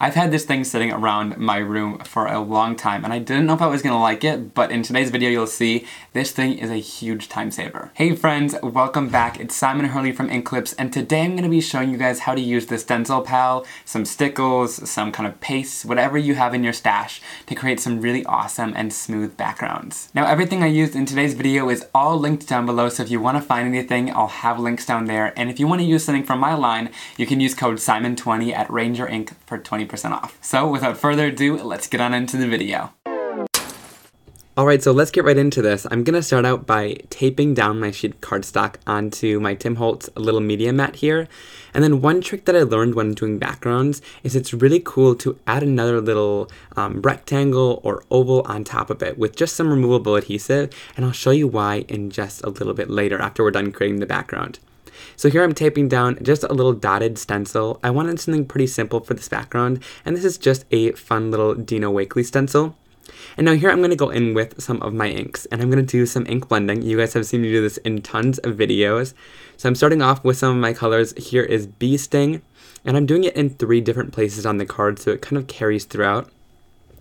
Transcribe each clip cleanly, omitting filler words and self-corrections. I've had this thing sitting around my room for a long time and I didn't know if I was gonna like it, but in today's video you'll see this thing is a huge time saver. Hey friends, welcome back. It's Simon Hurley from Inklipse, and today I'm gonna be showing you guys how to use the Stencil Pal, some stickles, some kind of pastes, whatever you have in your stash to create some really awesome and smooth backgrounds. Now everything I used in today's video is all linked down below, so if you wanna find anything, I'll have links down there. And if you wanna use something from my line, you can use code SIMON20 at Ranger Ink for 20% off. So without further ado, let's get on into the video. Alright, so let's get right into this. I'm gonna start out by taping down my sheet of cardstock onto my Tim Holtz little media mat here. And then one trick that I learned when doing backgrounds is it's really cool to add another little rectangle or oval on top of it with just some removable adhesive, and I'll show you why in just a little bit later after we're done creating the background. So here I'm taping down just a little dotted stencil. I wanted something pretty simple for this background, and this is just a fun little Dina Wakely stencil. And now here I'm going to go in with some of my inks, and I'm going to do some ink blending. You guys have seen me do this in tons of videos. So I'm starting off with some of my colors. Here is Bee Sting, and I'm doing it in 3 different places on the card, so it kind of carries throughout.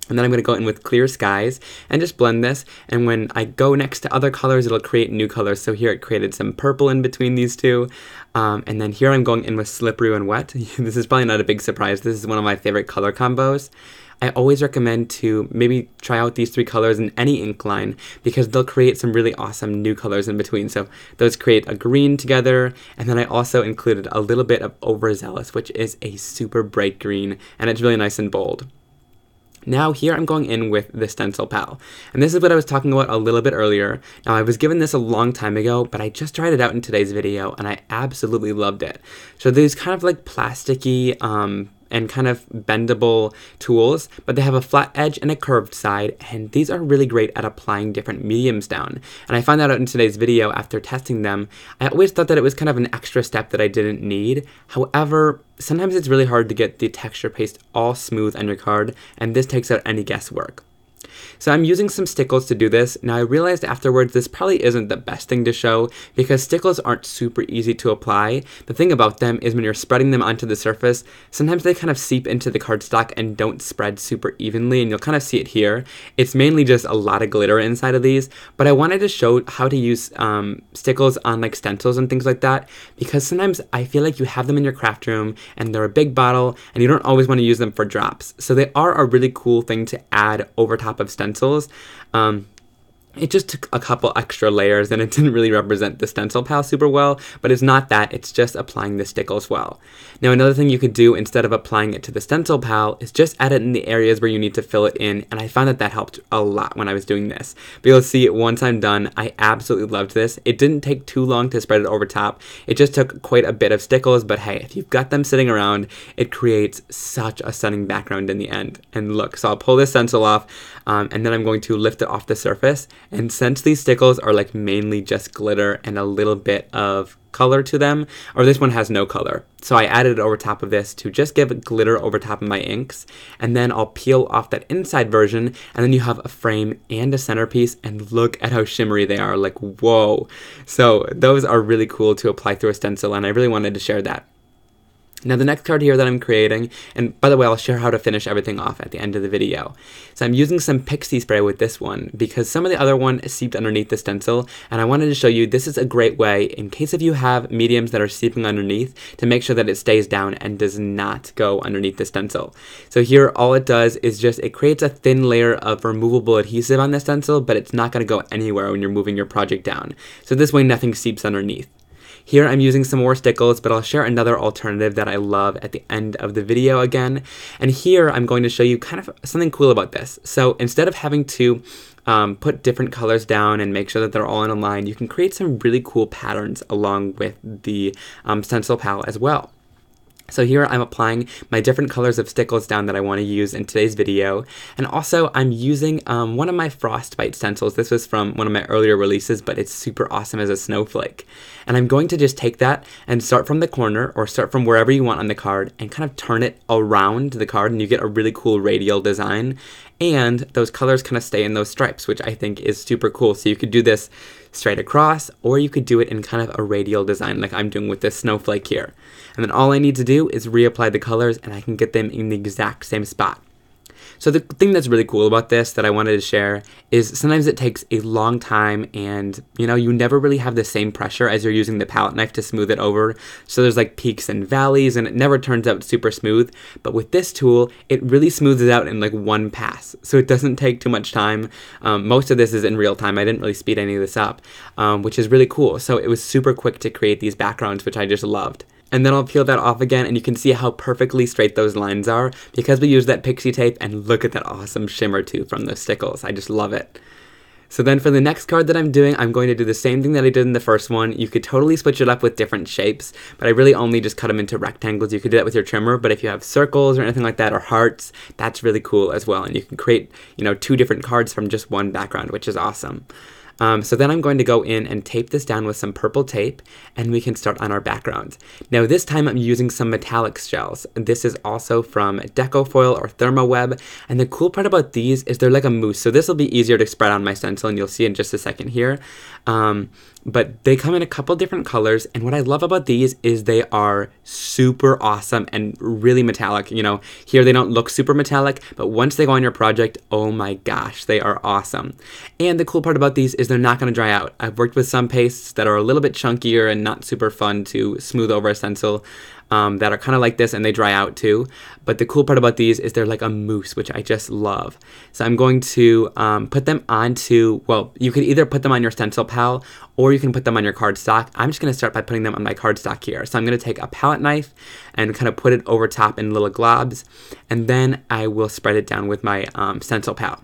And then I'm going to go in with Clear Skies and just blend this, and when I go next to other colors it'll create new colors. So here it created some purple in between these two, and then here I'm going in with Slippery and Wet. This is probably not a big surprise, this is one of my favorite color combos. I always recommend to maybe try out these 3 colors in any ink line because they'll create some really awesome new colors in between. So those create a green together, and then I also included a little bit of Overzealous, which is a super bright green and it's really nice and bold. Now here I'm going in with the Stencil Pal, and this is what I was talking about a little bit earlier. Now I was given this a long time ago, but I just tried it out in today's video and I absolutely loved it. So these kind of like plasticky and kind of bendable tools, but they have a flat edge and a curved side, and these are really great at applying different mediums down. And I found that out in today's video after testing them. I always thought that it was kind of an extra step that I didn't need. However, sometimes it's really hard to get the texture paste all smooth on your card, and this takes out any guesswork. So I'm using some Stickles to do this. Now I realized afterwards this probably isn't the best thing to show because Stickles aren't super easy to apply. The thing about them is when you're spreading them onto the surface, sometimes they kind of seep into the cardstock and don't spread super evenly, and you'll kind of see it here. It's mainly just a lot of glitter inside of these, but I wanted to show how to use Stickles on like stencils and things like that, because sometimes I feel like you have them in your craft room and they're a big bottle and you don't always want to use them for drops. So they are a really cool thing to add over top of stencils. It just took a couple extra layers and it didn't really represent the Stencil Pal super well, but it's not that, it's just applying the Stickles well. Now another thing you could do instead of applying it to the Stencil Pal is just add it in the areas where you need to fill it in, and I found that helped a lot when I was doing this. But you'll see once I'm done, I absolutely loved this. It didn't take too long to spread it over top, it just took quite a bit of Stickles, but hey, if you've got them sitting around, it creates such a stunning background in the end. And look, so I'll pull this stencil off, and then I'm going to lift it off the surface. And since these Stickles are like mainly just glitter and a little bit of color to them, or this one has no color, so I added it over top of this to just give it glitter over top of my inks, and then I'll peel off that inside version, and then you have a frame and a centerpiece, and look at how shimmery they are, like whoa. So those are really cool to apply through a stencil, and I really wanted to share that. Now the next card here that I'm creating, and by the way I'll share how to finish everything off at the end of the video. So I'm using some Pixie Spray with this one because some of the other one seeped underneath the stencil, and I wanted to show you this is a great way in case if you have mediums that are seeping underneath to make sure that it stays down and does not go underneath the stencil. So here all it does is just it creates a thin layer of removable adhesive on the stencil, but it's not going to go anywhere when you're moving your project down. So this way nothing seeps underneath. Here I'm using some more Stickles, but I'll share another alternative that I love at the end of the video again. And here I'm going to show you kind of something cool about this. So instead of having to put different colors down and make sure that they're all in a line, you can create some really cool patterns along with the Stencil Pal as well. So here I'm applying my different colors of Stickles down that I want to use in today's video, and also I'm using one of my Frostbite stencils. This was from one of my earlier releases, but it's super awesome as a snowflake. And I'm going to just take that and start from the corner, or start from wherever you want on the card, and kind of turn it around the card, and you get a really cool radial design. And those colors kind of stay in those stripes, which I think is super cool. So you could do this straight across, or you could do it in kind of a radial design like I'm doing with this snowflake here. And then all I need to do is reapply the colors and I can get them in the exact same spot. So the thing that's really cool about this that I wanted to share is sometimes it takes a long time and, you know, you never really have the same pressure as you're using the palette knife to smooth it over. So there's like peaks and valleys and it never turns out super smooth. But with this tool, it really smooths it out in like one pass. So it doesn't take too much time. Most of this is in real time. I didn't really speed any of this up, which is really cool. So it was super quick to create these backgrounds, which I just loved. And then I'll peel that off again and you can see how perfectly straight those lines are because we used that pixie tape, and look at that awesome shimmer too from those Stickles. I just love it. So then for the next card that I'm doing, I'm going to do the same thing that I did in the first one. You could totally switch it up with different shapes, but I really only just cut them into rectangles. You could do that with your trimmer, but if you have circles or anything like that or hearts, that's really cool as well. And you can create, you know, two different cards from just one background, which is awesome. So then I'm going to go in and tape this down with some purple tape, and we can start on our background. Now this time I'm using some metallic shells. This is also from Decofoil or ThermoWeb, and the cool part about these is they're like a mousse, so this will be easier to spread on my stencil, and you'll see in just a second here. But they come in a couple different colors, and what I love about these is they are super awesome and really metallic. You know, here they don't look super metallic, but once they go on your project, oh my gosh, they are awesome. And the cool part about these is they're not going to dry out. I've worked with some pastes that are a little bit chunkier and not super fun to smooth over a stencil, that are kind of like this, and they dry out too. But the cool part about these is they're like a mousse, which I just love. So I'm going to put them onto, well, you could either put them on your Stencil Pal or you can put them on your cardstock. I'm just going to start by putting them on my cardstock here. So I'm going to take a palette knife and kind of put it over top in little globs, and then I will spread it down with my Stencil Pal.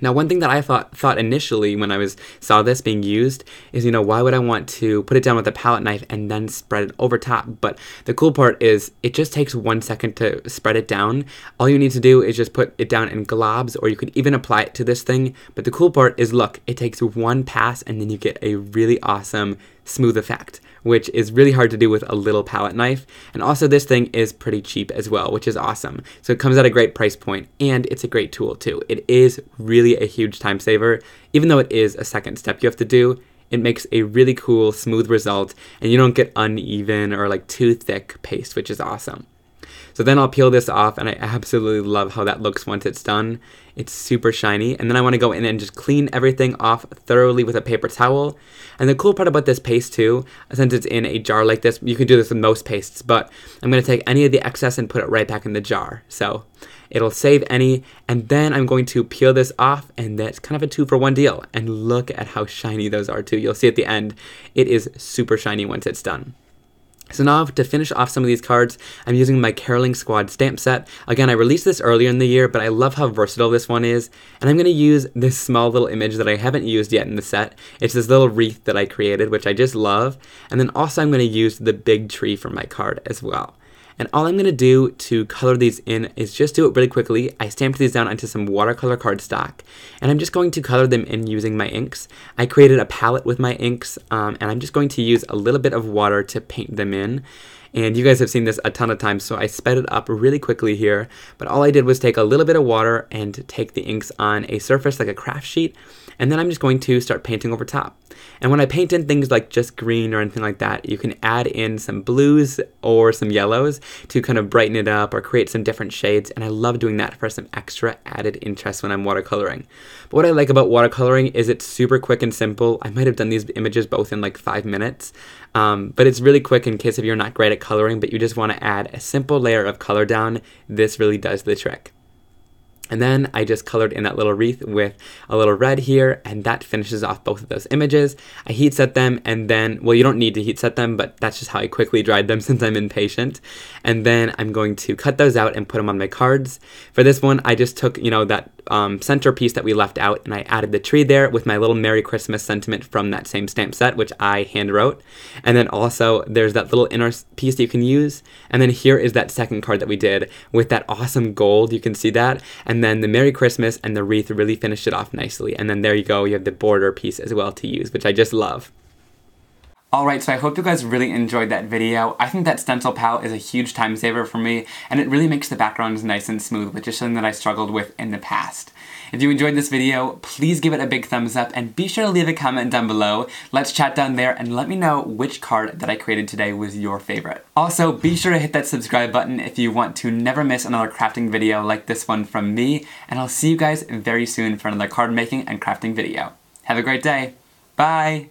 Now, one thing that I thought initially when I saw this being used is, you know, why would I want to put it down with a palette knife and then spread it over top? But the cool part is it just takes 1 second to spread it down. All you need to do is just put it down in globs, or you could even apply it to this thing. But the cool part is, look, it takes one pass and then you get a really awesome smooth effect, which is really hard to do with a little palette knife. And also this thing is pretty cheap as well, which is awesome. So it comes at a great price point, and it's a great tool too. It is really a huge time saver. Even though it is a second step you have to do, it makes a really cool, smooth result, and you don't get uneven or like too thick paste, which is awesome. So then I'll peel this off, and I absolutely love how that looks once it's done. It's super shiny. And then I want to go in and just clean everything off thoroughly with a paper towel. And the cool part about this paste too, since it's in a jar like this, you can do this with most pastes, but I'm going to take any of the excess and put it right back in the jar. So it'll save any. And then I'm going to peel this off, and that's kind of a 2-for-1 deal. And look at how shiny those are too. You'll see at the end, it is super shiny once it's done. So now to finish off some of these cards, I'm using my Caroling Squad stamp set. Again, I released this earlier in the year, but I love how versatile this one is. And I'm going to use this small little image that I haven't used yet in the set. It's this little wreath that I created, which I just love. And then also I'm going to use the big tree for my card as well. And all I'm going to do to color these in is just do it really quickly. I stamped these down onto some watercolor cardstock, and I'm just going to color them in using my inks. I created a palette with my inks, and I'm just going to use a little bit of water to paint them in. And you guys have seen this a ton of times, so I sped it up really quickly here. But all I did was take a little bit of water and take the inks on a surface like a craft sheet, and then I'm just going to start painting over top. And when I paint in things like just green or anything like that, you can add in some blues or some yellows to kind of brighten it up or create some different shades, and I love doing that for some extra added interest when I'm watercoloring. But what I like about watercoloring is it's super quick and simple. I might have done these images both in like 5 minutes, but it's really quick in case if you're not great at coloring, but you just want to add a simple layer of color down. This really does the trick. And then I just colored in that little wreath with a little red here, and that finishes off both of those images. I heat set them, and then, well, you don't need to heat set them, but that's just how I quickly dried them since I'm impatient. And then I'm going to cut those out and put them on my cards. For this one, I just took, you know, that center piece that we left out, and I added the tree there with my little Merry Christmas sentiment from that same stamp set, which I hand wrote. And then also there's that little inner piece that you can use. And then here is that second card that we did with that awesome gold. You can see that. And then the Merry Christmas and the wreath really finished it off nicely. And then there you go, you have the border piece as well to use, which I just love. Alright, so I hope you guys really enjoyed that video. I think that Stencil Pal is a huge time saver for me, and it really makes the backgrounds nice and smooth, which is something that I struggled with in the past. If you enjoyed this video, please give it a big thumbs up, and be sure to leave a comment down below. Let's chat down there, and let me know which card that I created today was your favorite. Also, be sure to hit that subscribe button if you want to never miss another crafting video like this one from me, and I'll see you guys very soon for another card making and crafting video. Have a great day. Bye!